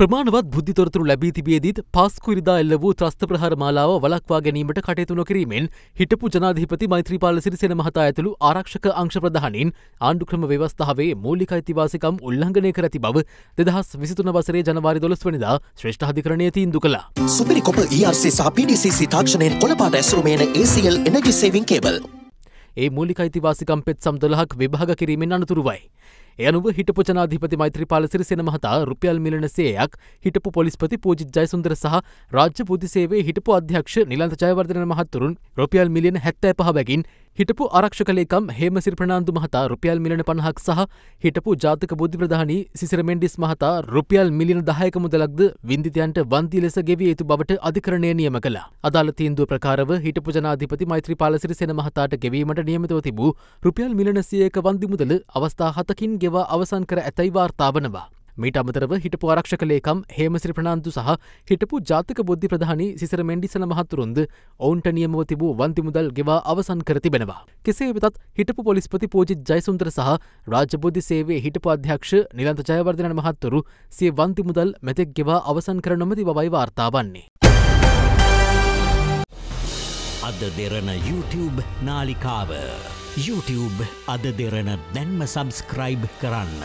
ප්‍රමාණවත් බුද්ධි තොරතුරු ලැබී තිබියදීත් පාස්කුරිදා එල්ල වූ ත්‍රස්ත ප්‍රහාර මාලාව වළක්වා ගැනීමට කටයුතු නොකිරීමෙන් හිටපු ජනාධිපති මෛත්‍රීපාල සිරිසේන මහතා ඇතුළු ආරක්ෂක අංශ ප්‍රධානීන් ආණ්ඩු ක්‍රම ව්‍යවස්ථාවේ මූලික අයිතිවාසිකම් උල්ලංඝනය කර ඇති බව 2023 වසරේ ජනවාරි 12 වෙනිදා ශ්‍රේෂ්ඨ අධිකරණයේ තීන්දුව කළා. සුපිරි කොපල් ERC සහ PDCC තාක්ෂණයෙන් කොළපාට ඇසුරුම එන ACL Energy Saving Cable ඒ මූලික අයිතිවාසිකම් පෙත් සම් 12ක් විභාග කිරීමෙන් අනතුරුවයි. එයනුව හිටපු ජනාධිපති මෛත්‍රීපාල සිරිසේන මහතා රුපියල් මිලියන 100ක් හිටපු පොලිස්පති පූජිත් ජයසුන්දර සහ රාජ්‍ය පොදු සේවයේ හිටපු අධ්‍යක්ෂ නිලන්ත ජයවර්ධන මහතුරුන් රුපියල් මිලියන 75 බැගින් හිටපු ආරක්ෂක ලේකම් හේමසිරි ප්‍රනාන්දු මහතා රුපියල් මිලියන 50ක් සහ හිටපු ජාතික බෝධි ප්‍රධානී සිසිර මෙන්ඩිස් මහතා රුපියල් මිලියන 10ක මුදලක්ද වින්දිතයන්ට වන්දි ලෙස ගෙවිය යුතු බවට අධිකරණය නියම කළා. අදාළ තීන්දුව ප්‍රකාරව හිටපු ජනාධිපති මෛත්‍රීපාල සිරිසේන මහතාට ගෙවීමට නියමිතව තිබූ රුපියල් මිලියන 101ක වන්දි මුදල අවස්ථා 7කින් ගෙවා අවසන් කර ඇතැයි වාර්තා වනවා. මීට අමතරව හිටපු ආරක්ෂක ලේකම් හේමසිරි ප්‍රනාන්දු සහ හිටපු ජාතික බෝධි ප්‍රධානී සිසිර මෙන්ඩිසන මහතුරුන්ද ඔවුන්ට නියමව තිබූ වන්ති මුදල් ගෙවා අවසන් කර තිබෙනවා. කෙසේ වෙතත් හිටපු පොලිස්පති පූජිත් ජයසුන්දර සහ රාජ්‍ය බෝධි සේවයේ හිටපු අධ්‍යක්ෂ නිලන්ත ජයවර්ධන මහතුරු සිය වන්ති මුදල් මෙතෙක් ගෙවා අවසන් කර නොමැති බවයි වාර්තා වන්නේ. අද දෙරණ YouTube නාලිකාව YouTube අද දෙරණ දැන්ම සබ්ස්ක්‍රයිබ් කරන්න.